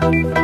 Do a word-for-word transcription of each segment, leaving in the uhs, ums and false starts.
Thank you.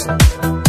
Over.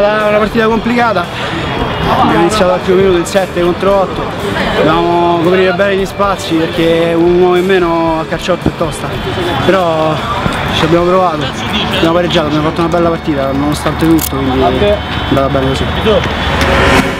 stata una partita complicata, abbiamo iniziato al primo minuto in sette contro otto, dobbiamo coprire bene gli spazi perché un uomo in meno a calciotto è tosta, però ci abbiamo provato, abbiamo pareggiato, abbiamo fatto una bella partita nonostante tutto, quindi è andata bene così.